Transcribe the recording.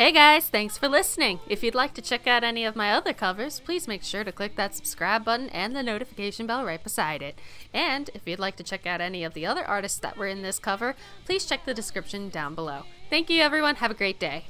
Hey guys, thanks for listening. If you'd like to check out any of my other covers, please make sure to click that subscribe button and the notification bell right beside it. And if you'd like to check out any of the other artists that were in this cover, please check the description down below. Thank you everyone, have a great day.